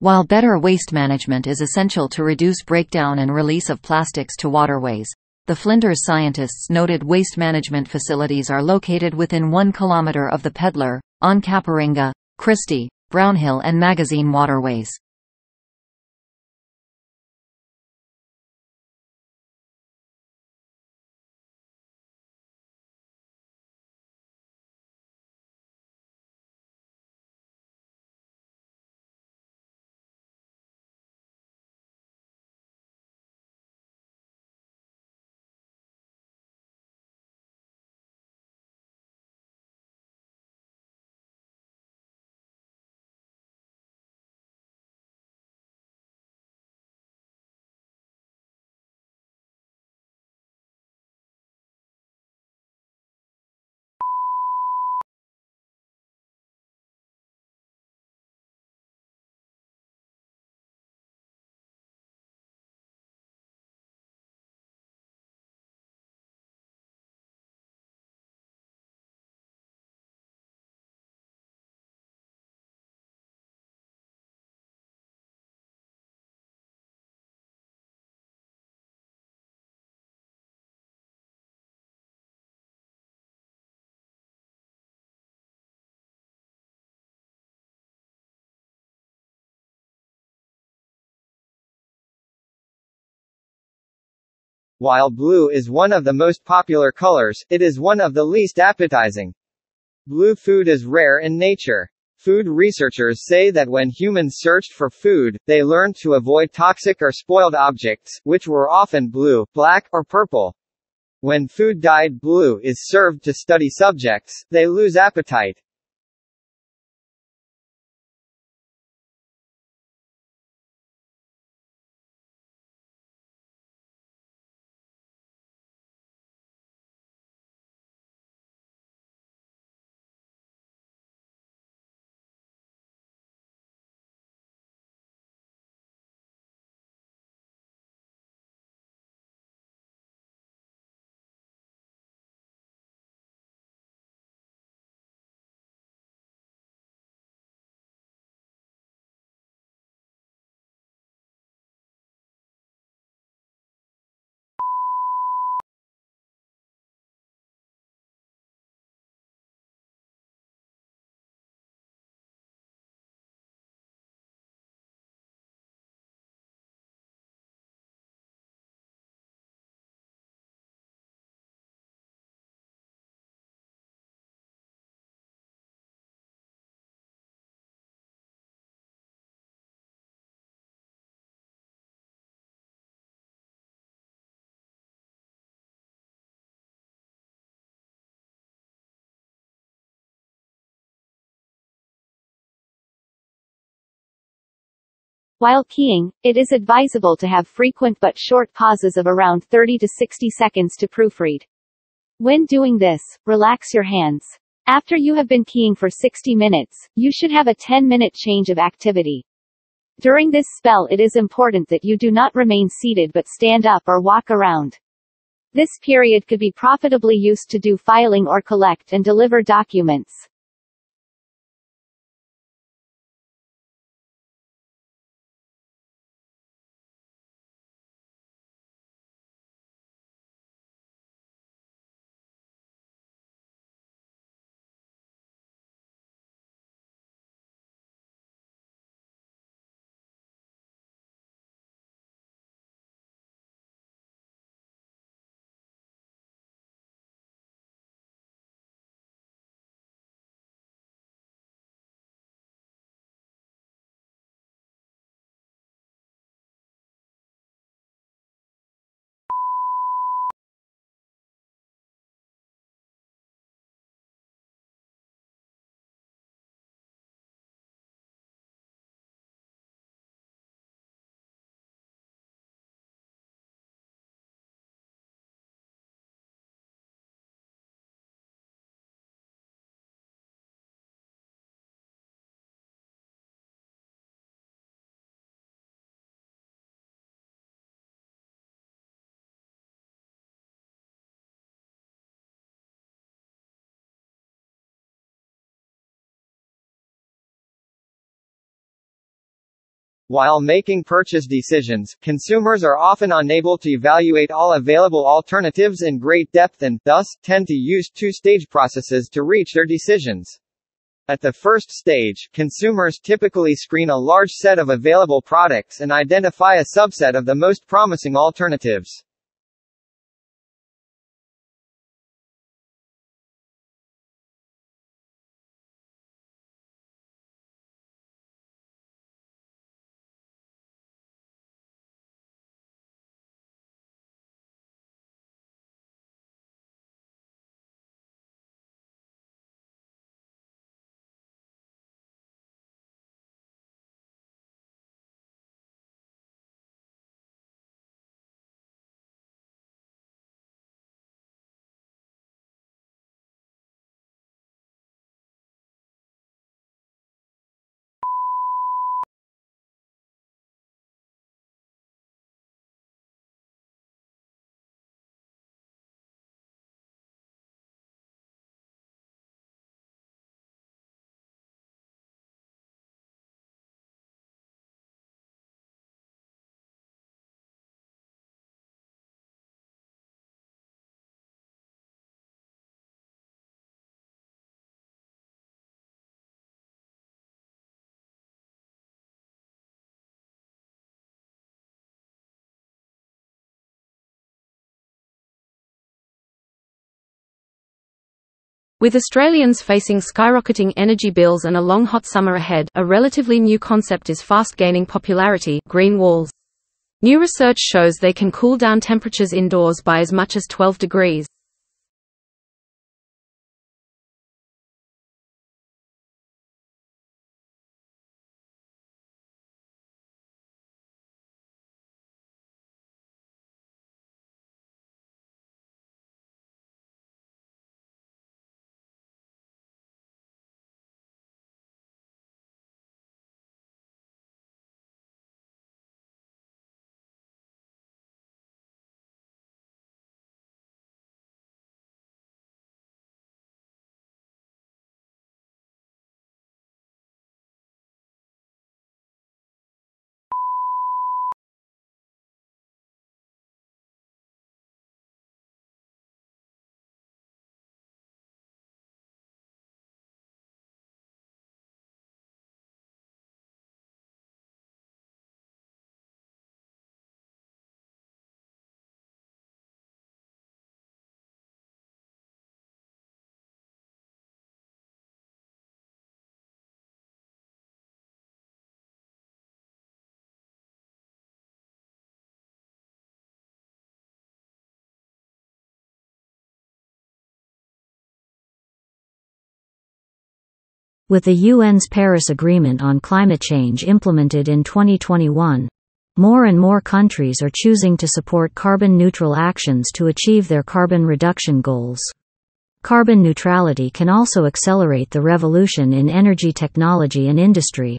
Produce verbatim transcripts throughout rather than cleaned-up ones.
While better waste management is essential to reduce breakdown and release of plastics to waterways, the Flinders scientists noted waste management facilities are located within one kilometer of the Peddler, on Caparinga, Christie, Brownhill and Magazine waterways. While blue is one of the most popular colors, it is one of the least appetizing. Blue food is rare in nature. Food researchers say that when humans searched for food, they learned to avoid toxic or spoiled objects, which were often blue, black, or purple. When food dyed blue is served to study subjects, they lose appetite. While keying, it is advisable to have frequent but short pauses of around thirty to sixty seconds to proofread. When doing this, relax your hands. After you have been keying for sixty minutes, you should have a ten minute change of activity. During this spell, it is important that you do not remain seated but stand up or walk around. This period could be profitably used to do filing or collect and deliver documents. While making purchase decisions, consumers are often unable to evaluate all available alternatives in great depth and, thus, tend to use two-stage processes to reach their decisions. At the first stage, consumers typically screen a large set of available products and identify a subset of the most promising alternatives. With Australians facing skyrocketing energy bills and a long hot summer ahead, a relatively new concept is fast gaining popularity: green walls. New research shows they can cool down temperatures indoors by as much as twelve degrees. With the U N's Paris Agreement on Climate Change implemented in twenty twenty-one, more and more countries are choosing to support carbon-neutral actions to achieve their carbon reduction goals. Carbon neutrality can also accelerate the revolution in energy technology and industry.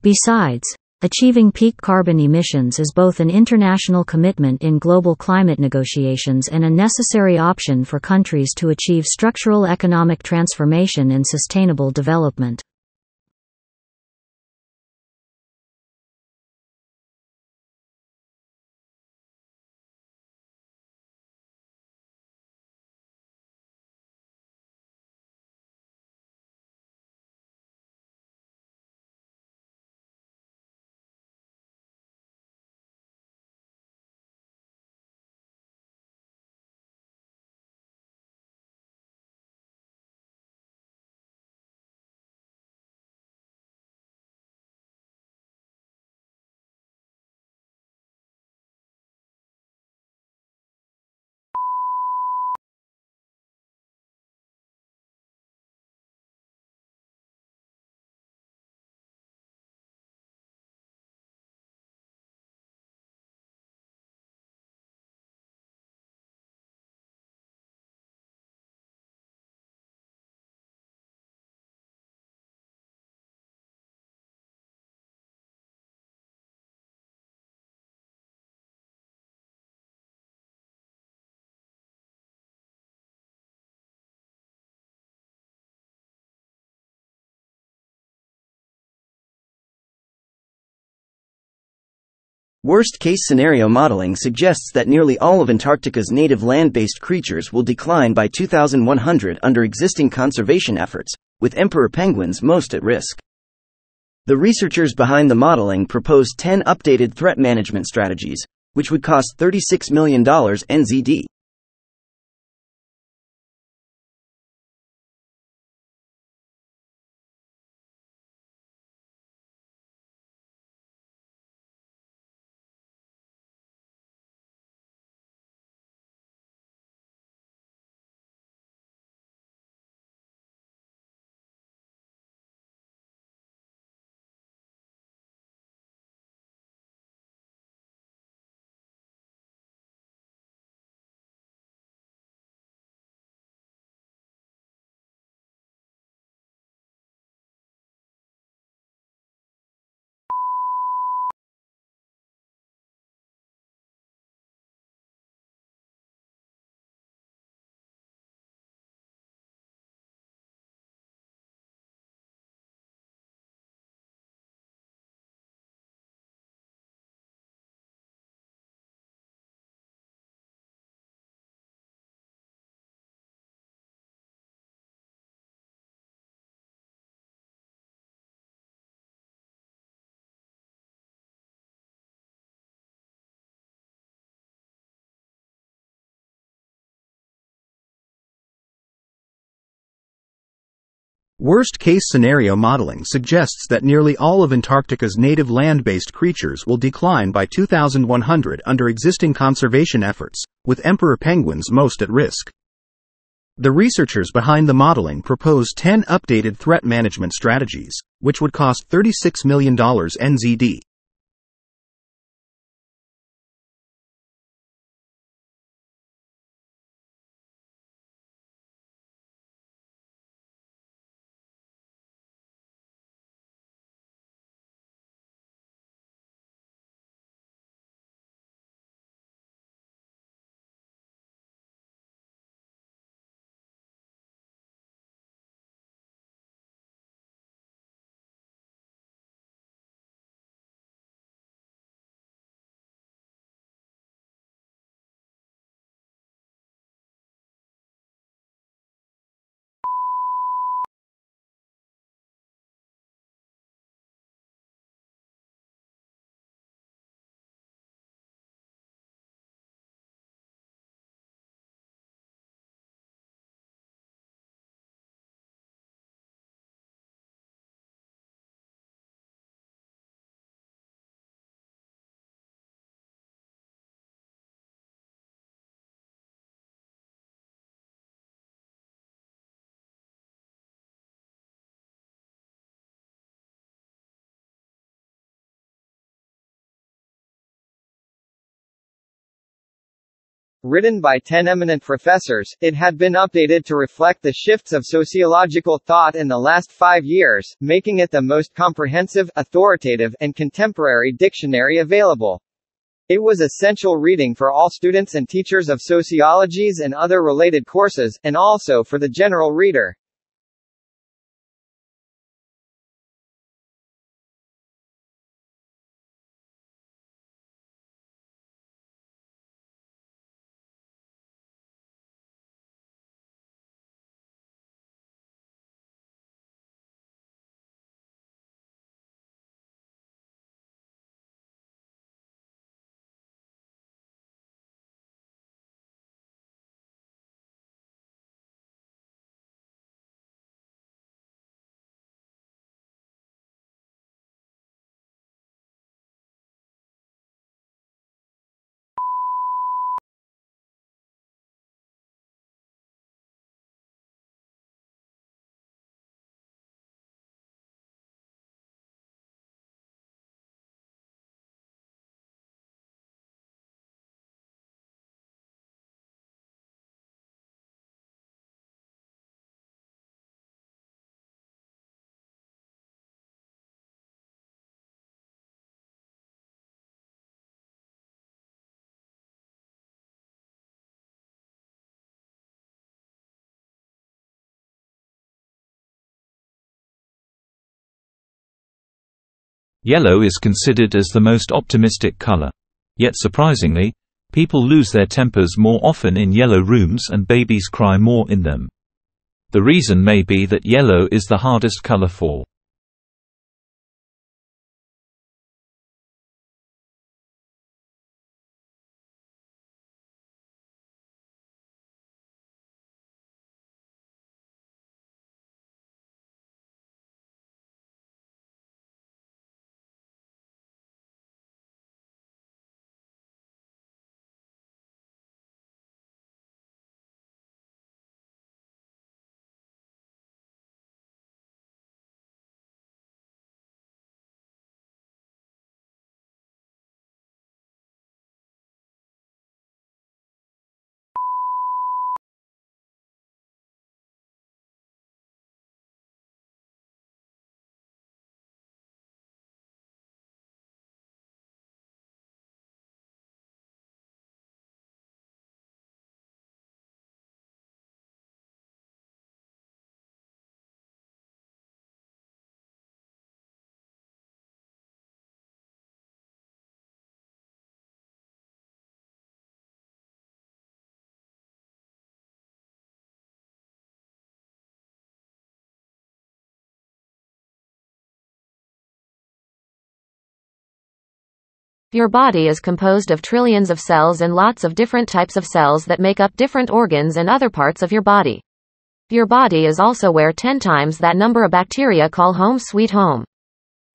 Besides, achieving peak carbon emissions is both an international commitment in global climate negotiations and a necessary option for countries to achieve structural economic transformation and sustainable development. Worst-case scenario modeling suggests that nearly all of Antarctica's native land-based creatures will decline by two thousand one hundred under existing conservation efforts, with emperor penguins most at risk. The researchers behind the modeling proposed ten updated threat management strategies, which would cost thirty-six million dollars N Z D. Worst-case scenario modeling suggests that nearly all of Antarctica's native land-based creatures will decline by two thousand one hundred under existing conservation efforts, with emperor penguins most at risk. The researchers behind the modeling proposed ten updated threat management strategies, which would cost thirty-six million dollars N Z D. Written by ten eminent professors, it had been updated to reflect the shifts of sociological thought in the last five years, making it the most comprehensive, authoritative, and contemporary dictionary available. It was essential reading for all students and teachers of sociologies and other related courses, and also for the general reader. Yellow is considered as the most optimistic color. Yet surprisingly, people lose their tempers more often in yellow rooms and babies cry more in them. The reason may be that yellow is the hardest color for. Your body is composed of trillions of cells and lots of different types of cells that make up different organs and other parts of your body. Your body is also where ten times that number of bacteria call home sweet home.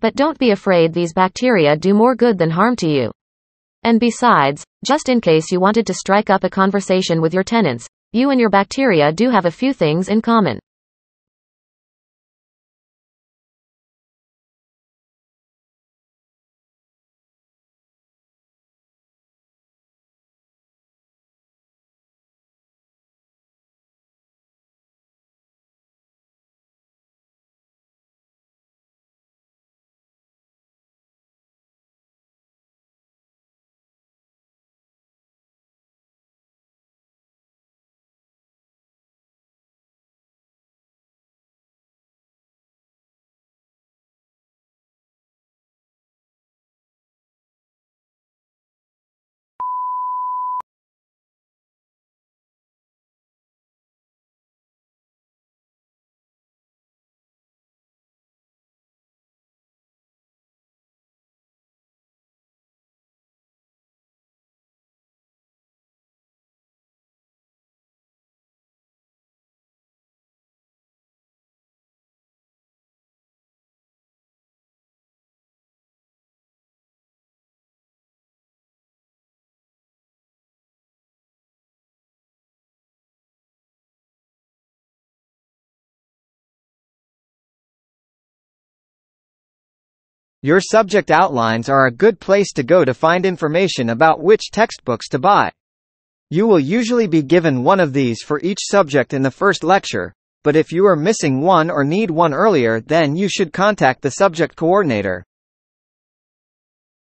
But don't be afraid, these bacteria do more good than harm to you. And besides, just in case you wanted to strike up a conversation with your tenants, you and your bacteria do have a few things in common. Your subject outlines are a good place to go to find information about which textbooks to buy. You will usually be given one of these for each subject in the first lecture, but if you are missing one or need one earlier, then you should contact the subject coordinator.